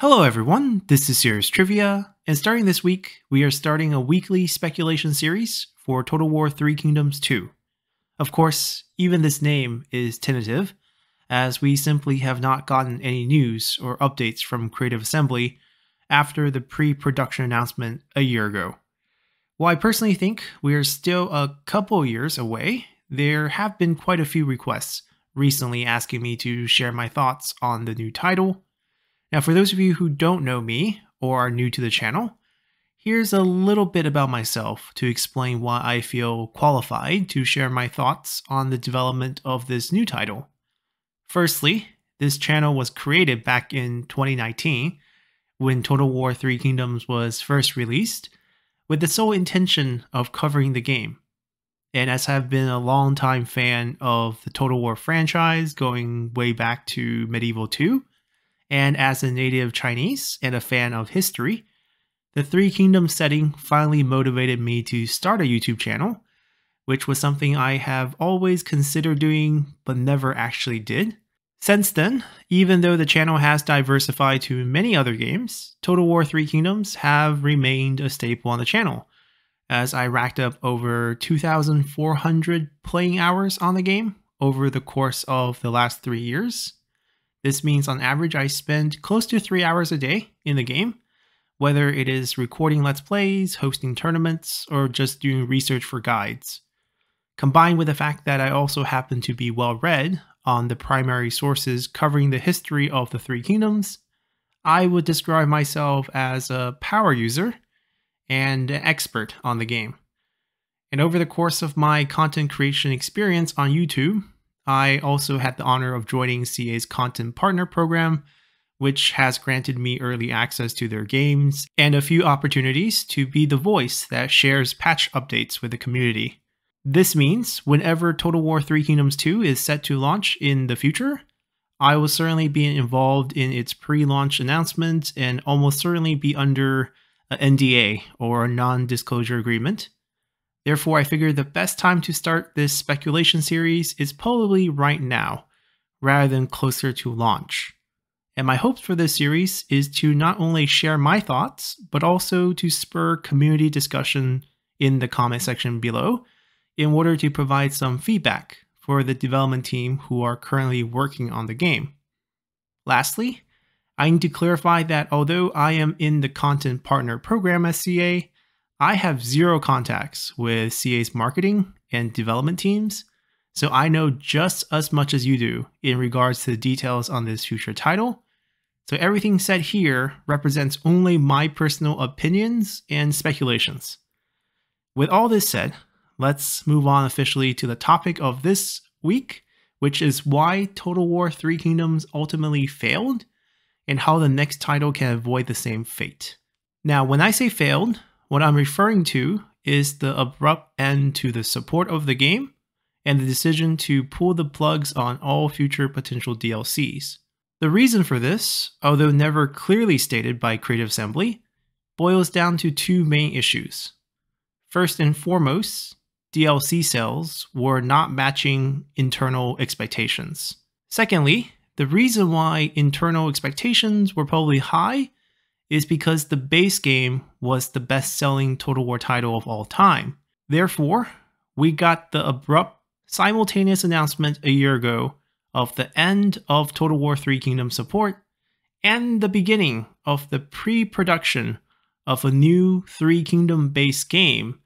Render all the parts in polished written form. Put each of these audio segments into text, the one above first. Hello everyone, this is Serious Trivia, and starting this week, we are starting a weekly speculation series for Total War: Three Kingdoms II. Of course, even this name is tentative, as we simply have not gotten any news or updates from Creative Assembly after the pre-production announcement a year ago. While I personally think we are still a couple years away, there have been quite a few requests recently asking me to share my thoughts on the new title. Now, for those of you who don't know me or are new to the channel, here's a little bit about myself to explain why I feel qualified to share my thoughts on the development of this new title. Firstly, this channel was created back in 2019 when Total War: Three Kingdoms was first released, with the sole intention of covering the game. And as I've been a longtime fan of the Total War franchise going way back to Medieval 2, and as a native Chinese and a fan of history, the Three Kingdoms setting finally motivated me to start a YouTube channel, which was something I have always considered doing but never actually did. Since then, even though the channel has diversified to many other games, Total War: Three Kingdoms have remained a staple on the channel, as I racked up over 2,400 playing hours on the game over the course of the last 3 years. This means on average I spend close to 3 hours a day in the game, whether it is recording Let's Plays, hosting tournaments, or just doing research for guides. Combined with the fact that I also happen to be well read on the primary sources covering the history of the Three Kingdoms, I would describe myself as a power user and an expert on the game. And over the course of my content creation experience on YouTube, I also had the honor of joining CA's Content Partner Program, which has granted me early access to their games and a few opportunities to be the voice that shares patch updates with the community. This means whenever Total War: Three Kingdoms 2 is set to launch in the future, I will certainly be involved in its pre-launch announcement and almost certainly be under an NDA or a non-disclosure agreement. Therefore, I figure the best time to start this speculation series is probably right now, rather than closer to launch. And my hopes for this series is to not only share my thoughts, but also to spur community discussion in the comment section below, in order to provide some feedback for the development team who are currently working on the game. Lastly, I need to clarify that although I am in the Content Partner Program at CA, I have zero contacts with CA's marketing and development teams, so I know just as much as you do in regards to the details on this future title. So everything said here represents only my personal opinions and speculations. With all this said, let's move on officially to the topic of this week, which is why Total War: Three Kingdoms ultimately failed and how the next title can avoid the same fate. Now, when I say failed, what I'm referring to is the abrupt end to the support of the game and the decision to pull the plugs on all future potential DLCs. The reason for this, although never clearly stated by Creative Assembly, boils down to two main issues. First and foremost, DLC sales were not matching internal expectations. Secondly, the reason why internal expectations were probably high is because the base game was the best-selling Total War title of all time. Therefore, we got the abrupt, simultaneous announcement a year ago of the end of Total War: Three Kingdoms support and the beginning of the pre-production of a new Three Kingdom-based game,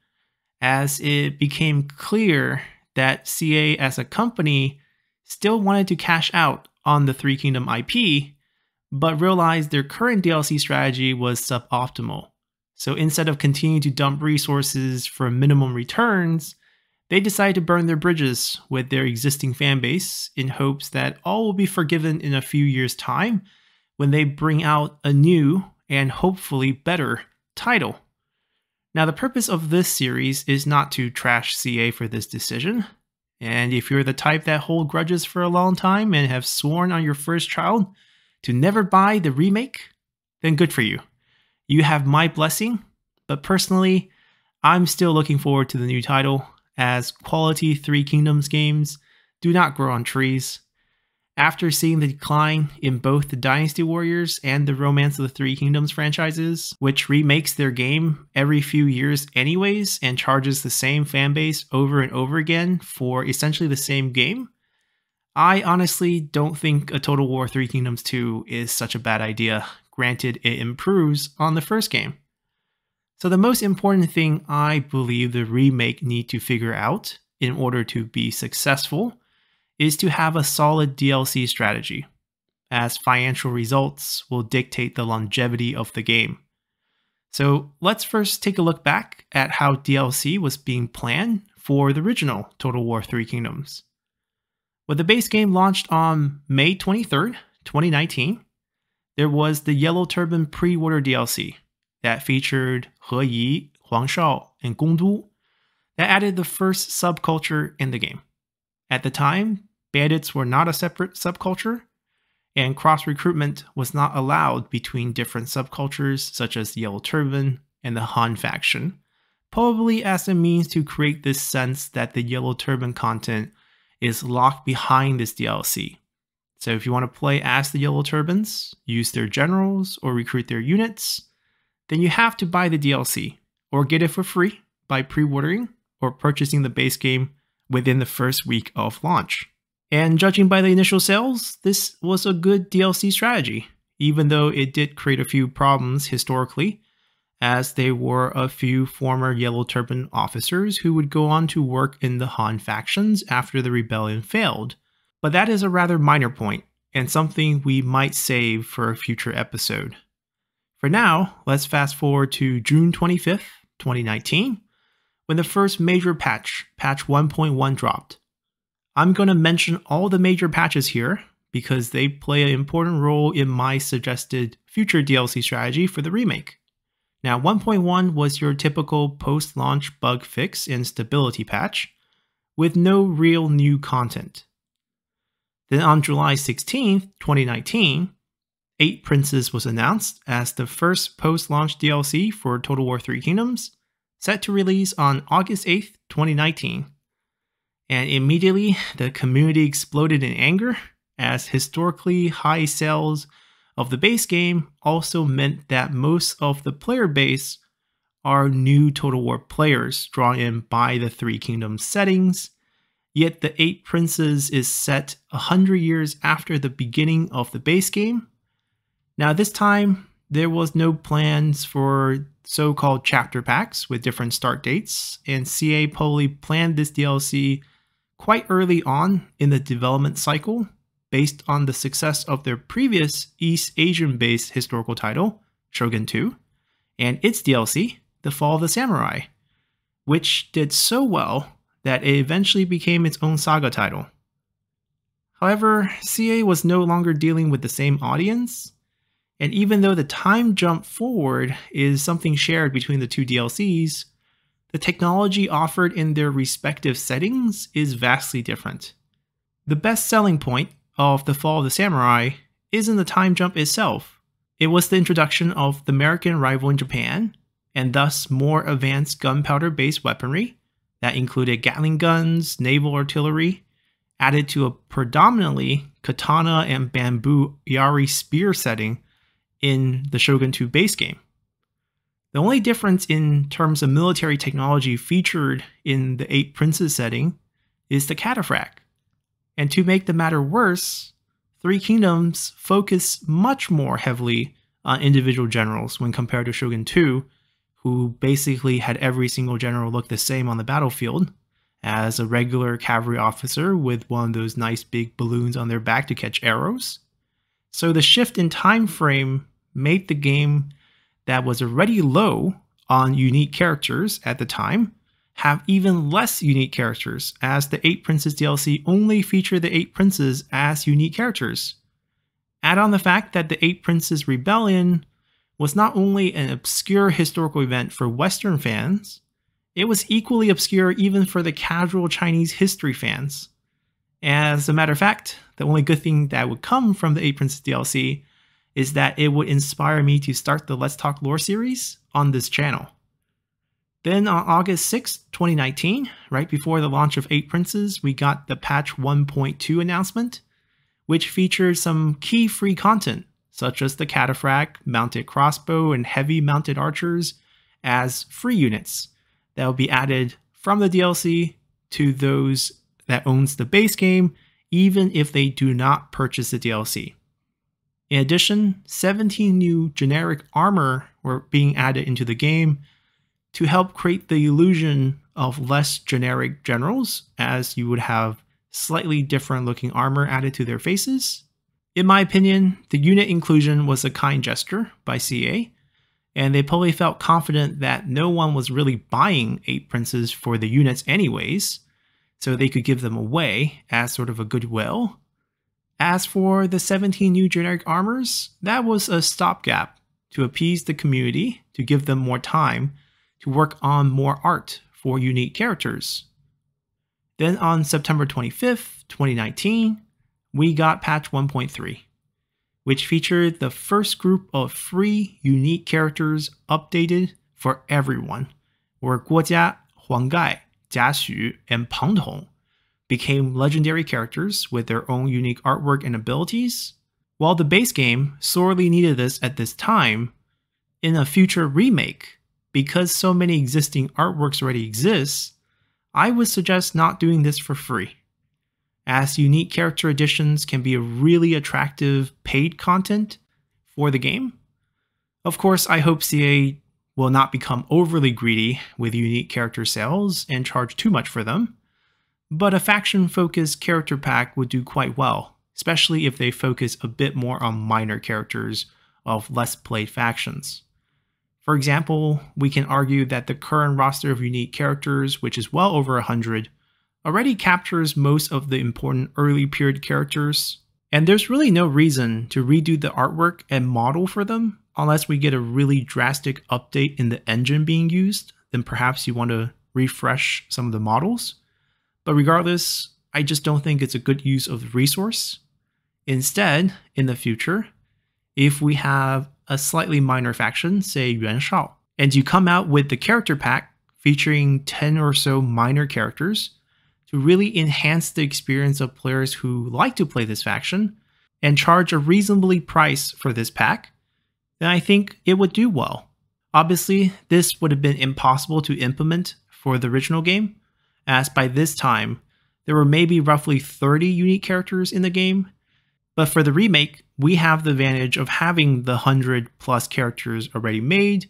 as it became clear that CA as a company still wanted to cash out on the Three Kingdom IP, but realized their current DLC strategy was suboptimal. So instead of continuing to dump resources for minimum returns, they decided to burn their bridges with their existing fanbase in hopes that all will be forgiven in a few years' time when they bring out a new and hopefully better title. Now, the purpose of this series is not to trash CA for this decision. And if you're the type that holds grudges for a long time and have sworn on your first child to never buy the remake, then good for you. You have my blessing, but personally, I'm still looking forward to the new title, as quality Three Kingdoms games do not grow on trees. After seeing the decline in both the Dynasty Warriors and the Romance of the Three Kingdoms franchises, which remakes their game every few years anyways and charges the same fanbase over and over again for essentially the same game, I honestly don't think a Total War: Three Kingdoms 2 is such a bad idea, granted it improves on the first game. So the most important thing I believe the remake need to figure out in order to be successful is to have a solid DLC strategy, as financial results will dictate the longevity of the game. So let's first take a look back at how DLC was being planned for the original Total War: Three Kingdoms. When the base game launched on May 23rd, 2019, there was the Yellow Turban pre-order DLC that featured He Yi, Huang Shao, and Gong Du that added the first subculture in the game. At the time, bandits were not a separate subculture, and cross-recruitment was not allowed between different subcultures such as the Yellow Turban and the Han faction, probably as a means to create this sense that the Yellow Turban content is locked behind this DLC. So if you want to play as the Yellow Turbans, use their generals, or recruit their units, then you have to buy the DLC, or get it for free by pre-ordering or purchasing the base game within the first week of launch. And judging by the initial sales, this was a good DLC strategy, even though it did create a few problems historically, as there were a few former Yellow Turban officers who would go on to work in the Han factions after the rebellion failed. But that is a rather minor point, and something we might save for a future episode. For now, let's fast forward to June 25th, 2019, when the first major patch, patch 1.1, dropped. I'm going to mention all the major patches here because they play an important role in my suggested future DLC strategy for the remake. Now, 1.1 was your typical post-launch bug fix and stability patch, with no real new content. Then on July 16th, 2019, Eight Princes was announced as the first post-launch DLC for Total War: Three Kingdoms, set to release on August 8th, 2019. And immediately, the community exploded in anger, as historically high sales of the base game also meant that most of the player base are new Total War players drawn in by the Three Kingdoms settings, yet the Eight Princes is set 100 years after the beginning of the base game. Now this time, there was no plans for so-called chapter packs with different start dates, and CA probably planned this DLC quite early on in the development cycle based on the success of their previous East Asian-based historical title, Shogun 2, and its DLC, The Fall of the Samurai, which did so well that it eventually became its own saga title. However, CA was no longer dealing with the same audience, and even though the time jump forward is something shared between the two DLCs, the technology offered in their respective settings is vastly different. The best selling point of The Fall of the Samurai isn't the time jump itself. It was the introduction of the American rival in Japan, and thus more advanced gunpowder-based weaponry that included Gatling guns, naval artillery, added to a predominantly katana and bamboo yari spear setting in the Shogun 2 base game. The only difference in terms of military technology featured in the Eight Princes setting is the cataphract. And to make the matter worse, Three Kingdoms focus much more heavily on individual generals when compared to Shogun 2, who basically had every single general look the same on the battlefield, as a regular cavalry officer with one of those nice big balloons on their back to catch arrows. So the shift in time frame made the game that was already low on unique characters at the time have even less unique characters, as the Eight Princes DLC only featured the Eight Princes as unique characters. Add on the fact that the Eight Princes Rebellion was not only an obscure historical event for Western fans, it was equally obscure even for the casual Chinese history fans. As a matter of fact, the only good thing that would come from the Eight Princes DLC is that it would inspire me to start the Let's Talk Lore series on this channel. Then on August 6, 2019, right before the launch of Eight Princes, we got the patch 1.2 announcement, which featured some key free content, such as the cataphract, mounted crossbow, and heavy mounted archers as free units that will be added from the DLC to those that owns the base game, even if they do not purchase the DLC. In addition, 17 new generic armor were being added into the game to help create the illusion of less generic generals, as you would have slightly different looking armor added to their faces. In my opinion, the unit inclusion was a kind gesture by CA, and they probably felt confident that no one was really buying Eight Princes for the units anyways, so they could give them away as sort of a goodwill. As for the 17 new generic armors, that was a stopgap to appease the community, to give them more time to work on more art for unique characters. Then on September 25th, 2019, we got patch 1.3, which featured the first group of free unique characters updated for everyone, where Guo Jia, Huang Gai, Jia Xu, and Pang Tong became legendary characters with their own unique artwork and abilities. While the base game sorely needed this at this time, in a future remake, because so many existing artworks already exist, I would suggest not doing this for free, as unique character additions can be a really attractive paid content for the game. Of course, I hope CA will not become overly greedy with unique character sales and charge too much for them, but a faction-focused character pack would do quite well, especially if they focus a bit more on minor characters of less played factions. For example, we can argue that the current roster of unique characters, which is well over 100, already captures most of the important early period characters, and there's really no reason to redo the artwork and model for them unless we get a really drastic update in the engine being used. Then perhaps you want to refresh some of the models. But regardless, I just don't think it's a good use of the resource. Instead, in the future, if we have a slightly minor faction, say Yuan Shao, and you come out with the character pack featuring 10 or so minor characters to really enhance the experience of players who like to play this faction and charge a reasonably price for this pack, then I think it would do well. Obviously, this would have been impossible to implement for the original game, as by this time, there were maybe roughly 30 unique characters in the game, but for the remake, we have the advantage of having the 100 plus characters already made,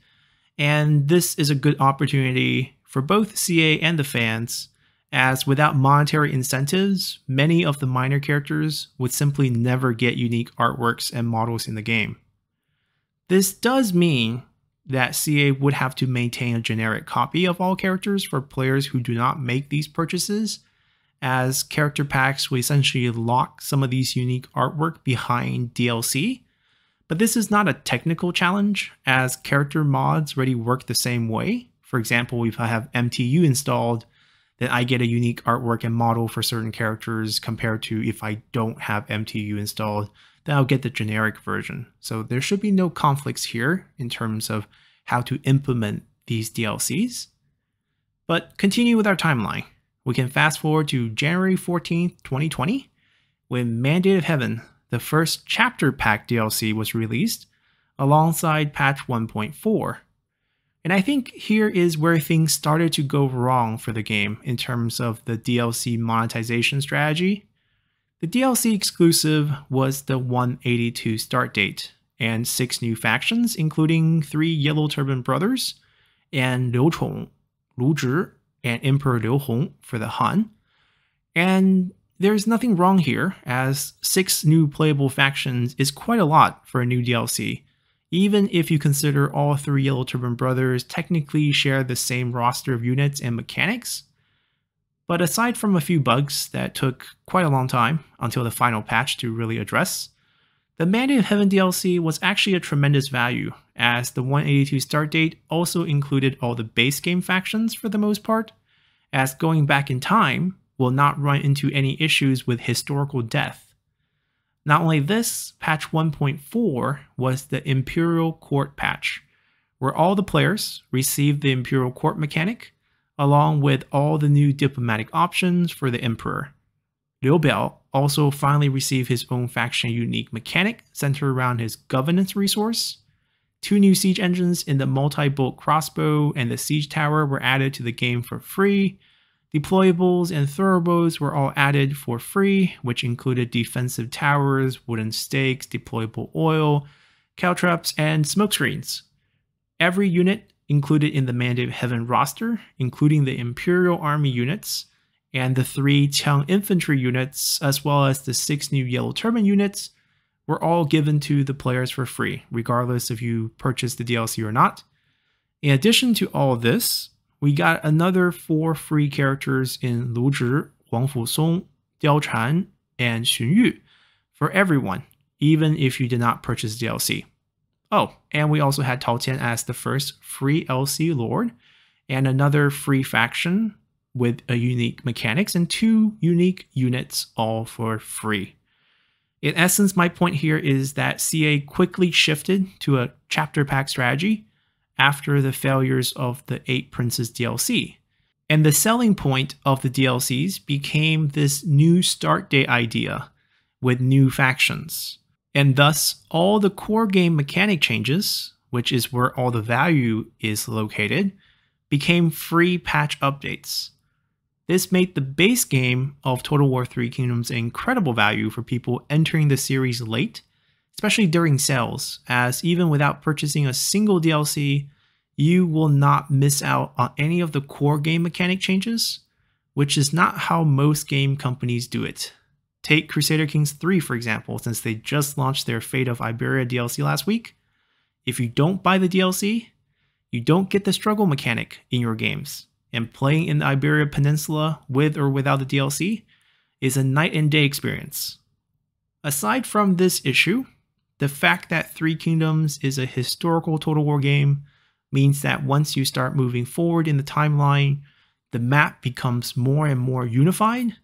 and this is a good opportunity for both CA and the fans, as without monetary incentives, many of the minor characters would simply never get unique artworks and models in the game. This does mean that CA would have to maintain a generic copy of all characters for players who do not make these purchases, as character packs will essentially lock some of these unique artwork behind DLC. But this is not a technical challenge, as character mods already work the same way. For example, if I have MTU installed, then I get a unique artwork and model for certain characters compared to if I don't have MTU installed, then I'll get the generic version. So there should be no conflicts here in terms of how to implement these DLCs. But continue with our timeline. We can fast forward to January 14th, 2020, when Mandate of Heaven, the first chapter pack DLC, was released alongside patch 1.4. And I think here is where things started to go wrong for the game in terms of the DLC monetization strategy. The DLC exclusive was the 182 start date and 6 new factions, including 3 Yellow Turban brothers and Liu Chong, Lu Zhi, and Emperor Liu Hong for the Han. And there's nothing wrong here, as 6 new playable factions is quite a lot for a new DLC, even if you consider all 3 Yellow Turban brothers technically share the same roster of units and mechanics. But aside from a few bugs that took quite a long time until the final patch to really address, the Mandate of Heaven DLC was actually a tremendous value, as the 182 start date also included all the base game factions for the most part, as going back in time will not run into any issues with historical death. Not only this, patch 1.4 was the Imperial Court patch, where all the players received the Imperial Court mechanic, along with all the new diplomatic options for the Emperor. Liu Biao also finally received his own faction-unique mechanic centered around his governance resource. Two new siege engines in the multi-bolt crossbow and the siege tower were added to the game for free. Deployables and throwables were all added for free, which included defensive towers, wooden stakes, deployable oil, caltrops, and smokescreens. Every unit included in the Mandate of Heaven roster, including the Imperial Army units and the 3 Qiang infantry units, as well as the 6 new Yellow Turban units, were all given to the players for free, regardless if you purchased the DLC or not. In addition to all this, we got another 4 free characters in Lu Zhi, Huang Fusong, Diao Chan, and Xun Yu for everyone, even if you did not purchase DLC. Oh, and we also had Tao Qian as the first free LC Lord, and another free faction with a unique mechanics and 2 unique units, all for free. In essence, my point here is that CA quickly shifted to a chapter pack strategy after the failures of the Eight Princes DLC. And the selling point of the DLCs became this new start day idea with new factions. And thus, all the core game mechanic changes, which is where all the value is located, became free patch updates. This made the base game of Total War: Three Kingdoms an incredible value for people entering the series late, especially during sales, as even without purchasing a single DLC, you will not miss out on any of the core game mechanic changes, which is not how most game companies do it. Take Crusader Kings 3, for example, since they just launched their Fate of Iberia DLC last week. If you don't buy the DLC, you don't get the struggle mechanic in your games, and playing in the Iberia Peninsula with or without the DLC is a night and day experience. Aside from this issue, the fact that Three Kingdoms is a historical Total War game means that once you start moving forward in the timeline, the map becomes more and more unified,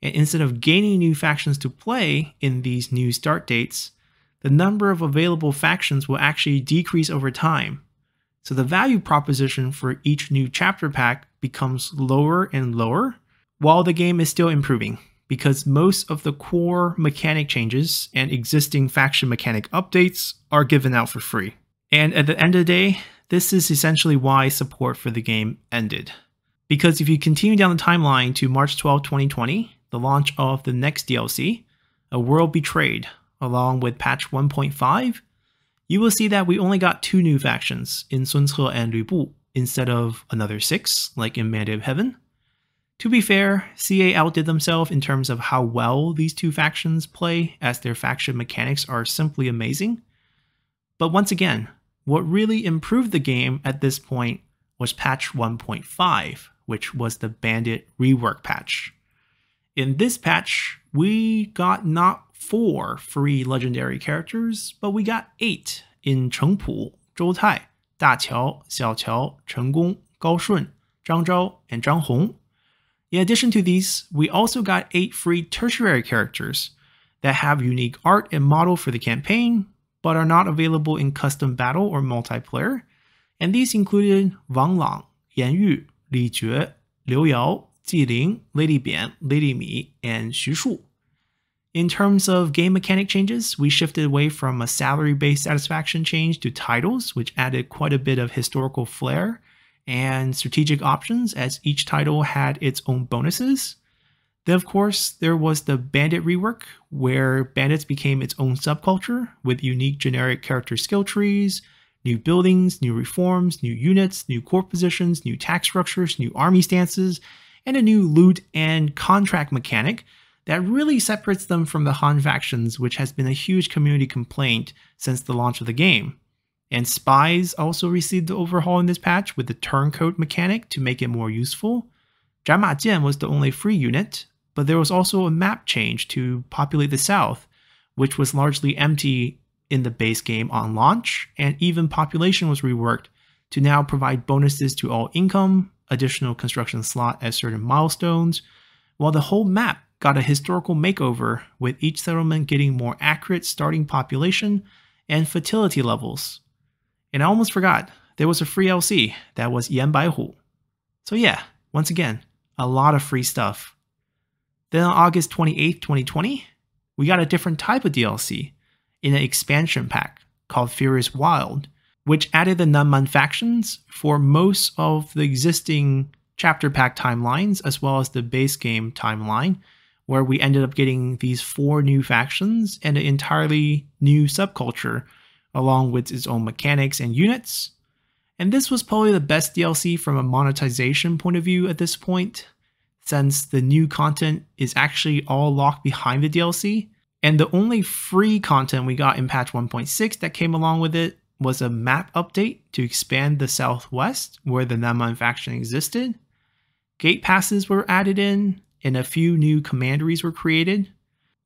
and instead of gaining new factions to play in these new start dates, the number of available factions will actually decrease over time. So the value proposition for each new chapter pack becomes lower and lower, while the game is still improving, because most of the core mechanic changes and existing faction mechanic updates are given out for free. And at the end of the day, this is essentially why support for the game ended. Because if you continue down the timeline to March 12, 2020, the launch of the next DLC, A World Betrayed, along with patch 1.5, you will see that we only got 2 new factions in Sun Ce and Lu Bu, instead of another 6, like in Mandate of Heaven. To be fair, CA outdid themselves in terms of how well these 2 factions play, as their faction mechanics are simply amazing. But once again, what really improved the game at this point was patch 1.5, which was the Bandit rework patch. In this patch, we got not 4 free legendary characters, but we got 8 in Chengpu, Zhou Tai, Da Qiao, Xiao Qiao, Cheng Gong, Gao Shun, Zhang Zhao, and Zhang Hong. In addition to these, we also got 8 free tertiary characters that have unique art and model for the campaign, but are not available in custom battle or multiplayer, and these included Wang Lang, Yan Yu, Li Jue, Liu Yao, Ji Ling, Lady Bian, Lady Mi, and Xu Shu. In terms of game mechanic changes, we shifted away from a salary-based satisfaction change to titles, which added quite a bit of historical flair and strategic options, as each title had its own bonuses. Then of course, there was the Bandit rework, where Bandits became its own subculture with unique generic character skill trees, new buildings, new reforms, new units, new core positions, new tax structures, new army stances, and a new loot and contract mechanic that really separates them from the Han factions, which has been a huge community complaint since the launch of the game. And spies also received the overhaul in this patch with the turncoat mechanic to make it more useful. Zhan Ma Jian was the only free unit, but there was also a map change to populate the south, which was largely empty in the base game on launch, and even population was reworked to now provide bonuses to all income, additional construction slot at certain milestones, while the whole map got a historical makeover, with each settlement getting more accurate starting population and fertility levels. And I almost forgot, there was a free LC that was Yan Bai Hu. So yeah, once again, a lot of free stuff. Then on August 28th, 2020, we got a different type of DLC in an expansion pack called Furious Wild, which added the Nunmun factions for most of the existing chapter pack timelines as well as the base game timeline, where we ended up getting these 4 new factions and an entirely new subculture along with its own mechanics and units. And this was probably the best DLC from a monetization point of view at this point, since the new content is actually all locked behind the DLC, and the only free content we got in patch 1.6 that came along with it was a map update to expand the Southwest where the Nunmun faction existed. Gate passes were added in, and a few new commanderies were created.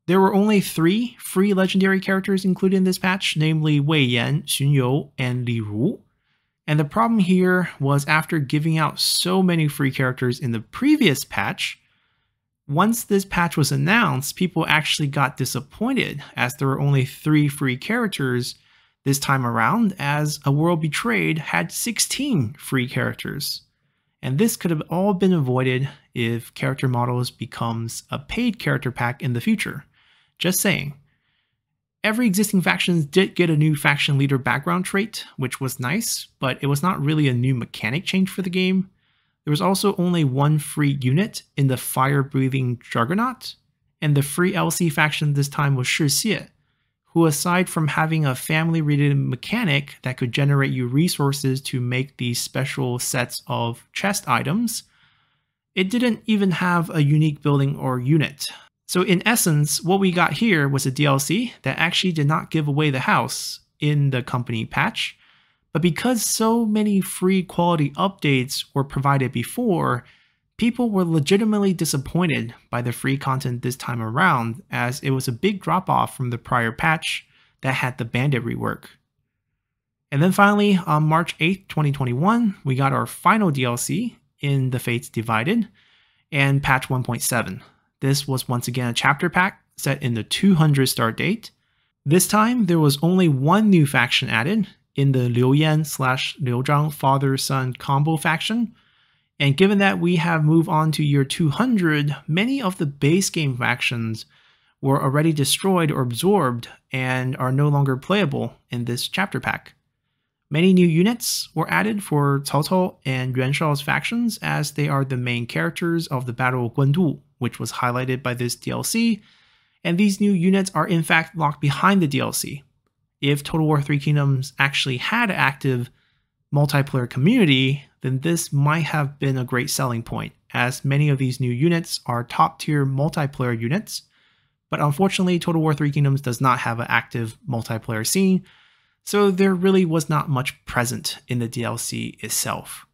There were only 3 free legendary characters included in this patch, namely Wei Yan, Xun You, and Li Ru. And the problem here was after giving out so many free characters in the previous patch, once this patch was announced, people actually got disappointed as there were only 3 free characters this time around, as A World Betrayed had 16 free characters. And this could have all been avoided if character models becomes a paid character pack in the future. Just saying. Every existing faction did get a new faction leader background trait, which was nice, but it was not really a new mechanic change for the game. There was also only 1 free unit in the fire-breathing Juggernaut, and the free LC faction this time was Shi Xie, who aside from having a family-related mechanic that could generate you resources to make these special sets of chest items, it didn't even have a unique building or unit. So in essence, what we got here was a DLC that actually did not give away the house in the company patch, but because so many free quality updates were provided before, people were legitimately disappointed by the free content this time around, as it was a big drop-off from the prior patch that had the bandit rework. And then finally, on March 8th, 2021, we got our final DLC in The Fates Divided and patch 1.7. This was once again a chapter pack set in the 200 start date. This time, there was only 1 new faction added in the Liu Yan / Liu Zhang father-son combo faction. And given that we have moved on to year 200, many of the base game factions were already destroyed or absorbed and are no longer playable in this chapter pack. Many new units were added for Cao Cao and Yuan Shao's factions, as they are the main characters of the Battle of Guan Du, which was highlighted by this DLC, and these new units are in fact locked behind the DLC. If Total War: Three Kingdoms actually had an active multiplayer community, then this might have been a great selling point, as many of these new units are top-tier multiplayer units, but unfortunately Total War: Three Kingdoms does not have an active multiplayer scene, so there really was not much present in the DLC itself.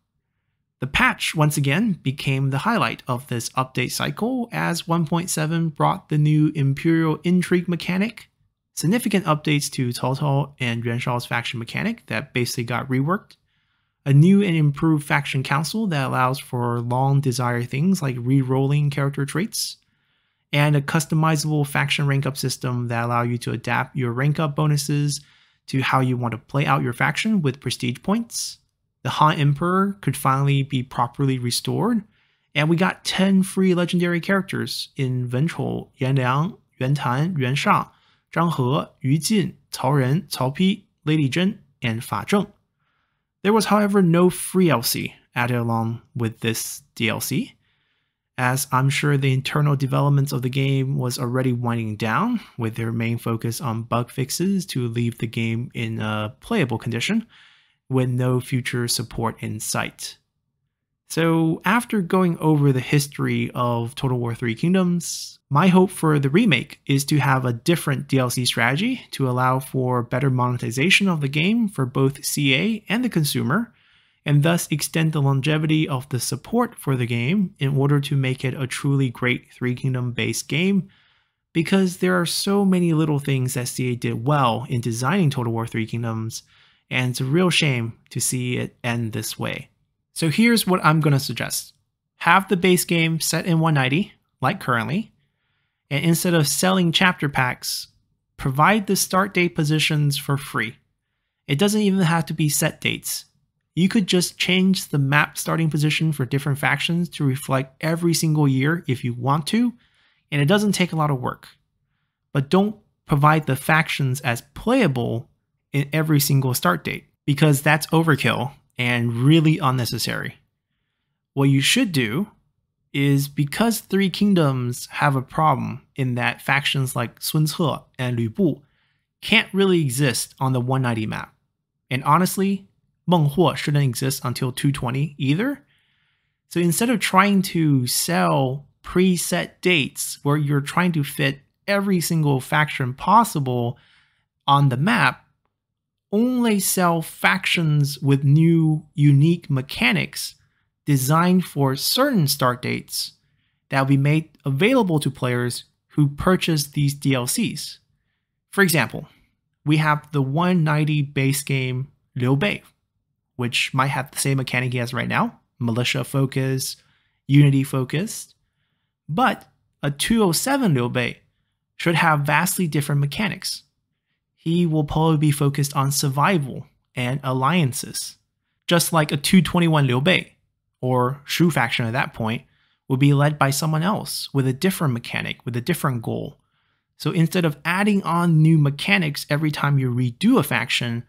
The patch, once again, became the highlight of this update cycle, as 1.7 brought the new Imperial Intrigue mechanic, significant updates to Cao Cao and Yuan Shao's faction mechanic that basically got reworked, a new and improved faction council that allows for long-desired things like re-rolling character traits, and a customizable faction rank-up system that allow you to adapt your rank-up bonuses to how you want to play out your faction with prestige points. The Han Emperor could finally be properly restored, and we got 10 free legendary characters in Wenchou, Yanliang, Yuantan, Yuan Shao, Zhang He, Yu Jin, Cao Ren, Cao Pi, Lady Zhen, and Fa Zheng. There was, however, no free LC added along with this DLC, as I'm sure the internal developments of the game was already winding down, with their main focus on bug fixes to leave the game in a playable condition, with no future support in sight. So after going over the history of Total War: Three Kingdoms, my hope for the remake is to have a different DLC strategy to allow for better monetization of the game for both CA and the consumer, and thus extend the longevity of the support for the game in order to make it a truly great Three Kingdom based game, because there are so many little things that CA did well in designing Total War: Three Kingdoms, and it's a real shame to see it end this way. So here's what I'm going to suggest. Have the base game set in 190, like currently, and instead of selling chapter packs, provide the start date positions for free. It doesn't even have to be set dates. You could just change the map starting position for different factions to reflect every single year if you want to, and it doesn't take a lot of work. But don't provide the factions as playable in every single start date, because that's overkill and really unnecessary. What you should do is, because Three Kingdoms have a problem in that factions like Sun Ce and Lu Bu can't really exist on the 190 map, and honestly, Meng Huo shouldn't exist until 220 either. So instead of trying to sell preset dates where you're trying to fit every single faction possible on the map, only sell factions with new unique mechanics designed for certain start dates that will be made available to players who purchase these DLCs. For example, we have the 190 base game Liu Bei, which might have the same mechanic he has right now, militia focus, unity focused, but a 207 Liu Bei should have vastly different mechanics. He will probably be focused on survival and alliances, just like a 221 Liu Bei, or Shu faction at that point, will be led by someone else with a different mechanic, with a different goal. So instead of adding on new mechanics every time you redo a faction,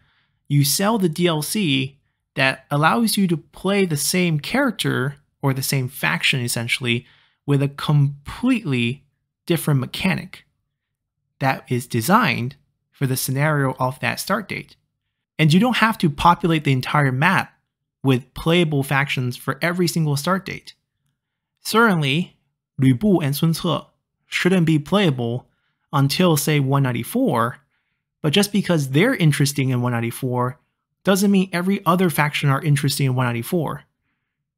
you sell the DLC that allows you to play the same character, or the same faction essentially, with a completely different mechanic that is designed for the scenario of that start date. And you don't have to populate the entire map with playable factions for every single start date. Certainly, Lu Bu and Sun Ce shouldn't be playable until, say, 194, but just because they're interesting in 194 doesn't mean every other faction are interesting in 194.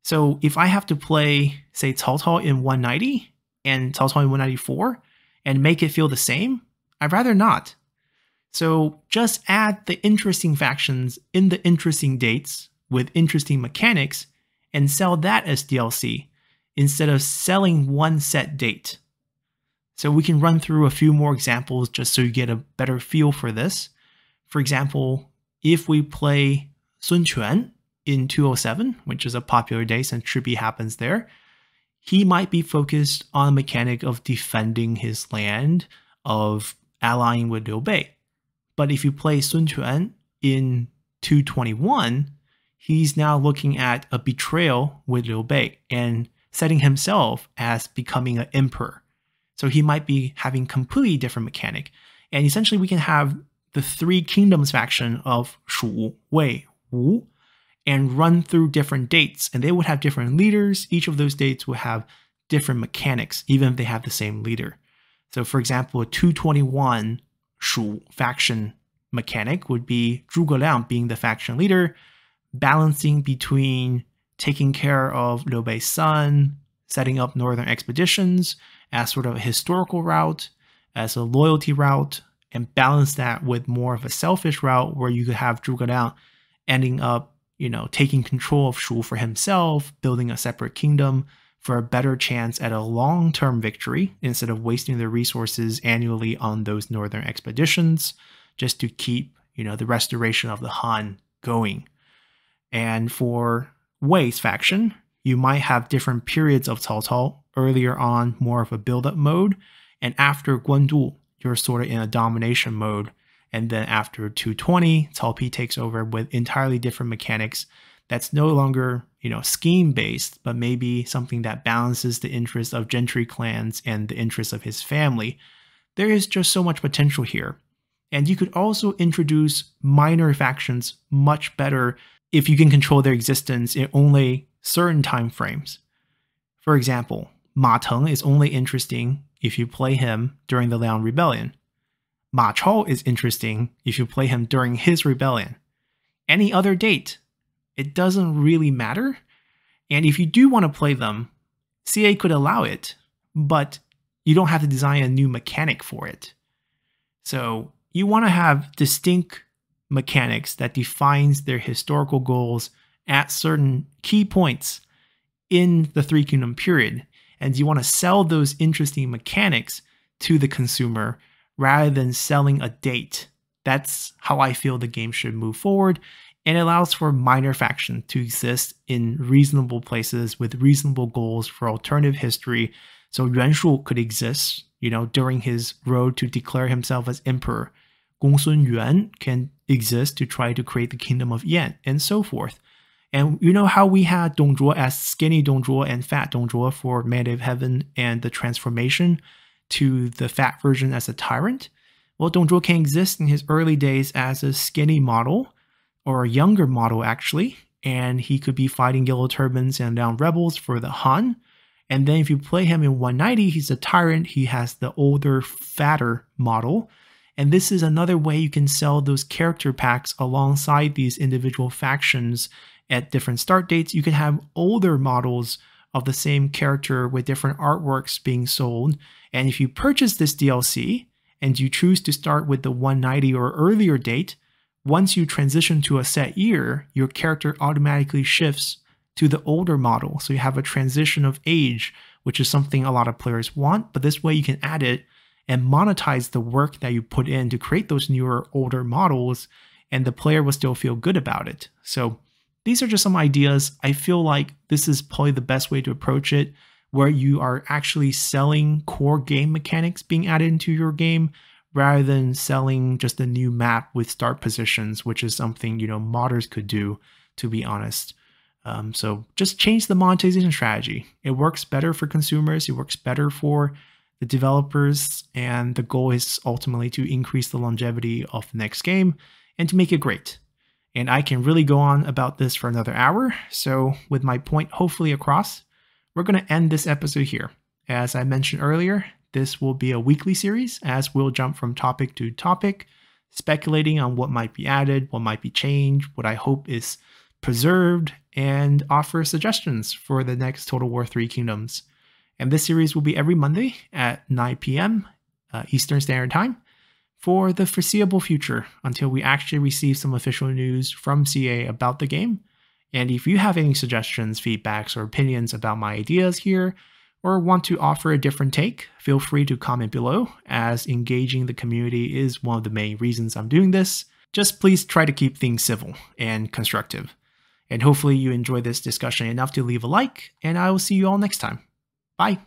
So if I have to play, say, Cao Cao in 190 and Cao Cao in 194 and make it feel the same, I'd rather not. So just add the interesting factions in the interesting dates with interesting mechanics and sell that as DLC instead of selling one set date. So we can run through a few more examples just so you get a better feel for this. For example, if we play Sun Quan in 207, which is a popular day since Trippy happens there, he might be focused on the mechanic of defending his land, of allying with Liu Bei. But if you play Sun Quan in 221, he's now looking at a betrayal with Liu Bei and setting himself as becoming an emperor. So he might be having completely different mechanic. And essentially we can have the Three Kingdoms faction of Shu, Wei, Wu, and run through different dates. And they would have different leaders. Each of those dates would have different mechanics, even if they have the same leader. So for example, a 221 Shu faction mechanic would be Zhuge Liang being the faction leader, balancing between taking care of Liu Bei's son, setting up northern expeditions as sort of a historical route, as a loyalty route, and balance that with more of a selfish route where you could have Zhuge Liang ending up, you know, taking control of Shu for himself, building a separate kingdom for a better chance at a long-term victory instead of wasting their resources annually on those northern expeditions just to keep, you know, the restoration of the Han going. And for Wei's faction, you might have different periods of Cao Cao. Earlier on, more of a build-up mode, and after Guan Du, you're sort of in a domination mode, and then after 220, Cao Pi takes over with entirely different mechanics that's no longer, you know, scheme-based, but maybe something that balances the interests of gentry clans and the interests of his family. There is just so much potential here, and you could also introduce minor factions much better if you can control their existence in only certain time frames. For example, Ma Teng is only interesting if you play him during the Liang Rebellion. Ma Chao is interesting if you play him during his rebellion. Any other date, it doesn't really matter. And if you do want to play them, CA could allow it, but you don't have to design a new mechanic for it. So you want to have distinct mechanics that defines their historical goals at certain key points in the Three Kingdom period, and you want to sell those interesting mechanics to the consumer rather than selling a date. That's how I feel the game should move forward, and allows for minor factions to exist in reasonable places with reasonable goals for alternative history So Yuan Shu could exist, you know, during his road to declare himself as emperor. Gongsun Yuan can exist to try to create the kingdom of Yan, and so forth. And you know how we had Dong Zhuo as skinny Dong Zhuo and fat Dong Zhuo for Mandate of Heaven and the transformation to the fat version as a tyrant? Well, Dong Zhuo can exist in his early days as a skinny model, or a younger model actually, and he could be fighting Yellow Turbans and down rebels for the Han. And then if you play him in 190, he's a tyrant, he has the older, fatter model. And this is another way you can sell those character packs alongside these individual factions at different start dates. You can have older models of the same character with different artworks being sold. And if you purchase this DLC and you choose to start with the 190 or earlier date, once you transition to a set year, your character automatically shifts to the older model. So you have a transition of age, which is something a lot of players want, but this way you can add it and monetize the work that you put in to create those newer, older models, and the player will still feel good about it. So these are just some ideas. I feel like this is probably the best way to approach it, where you are actually selling core game mechanics being added into your game, rather than selling just a new map with start positions, which is something, you know, modders could do, to be honest. So just change the monetization strategy. It works better for consumers, it works better for the developers, and the goal is ultimately to increase the longevity of the next game and to make it great. And I can really go on about this for another hour. So with my point hopefully across, we're going to end this episode here. As I mentioned earlier, this will be a weekly series, as we'll jump from topic to topic, speculating on what might be added, what might be changed, what I hope is preserved, and offer suggestions for the next Total War: Three Kingdoms. And this series will be every Monday at 9 PM Eastern Standard Time for the foreseeable future, until we actually receive some official news from CA about the game. And if you have any suggestions, feedbacks, or opinions about my ideas here, or want to offer a different take, feel free to comment below, as engaging the community is one of the main reasons I'm doing this. Just please try to keep things civil and constructive. And hopefully you enjoy this discussion enough to leave a like, and I will see you all next time. Bye.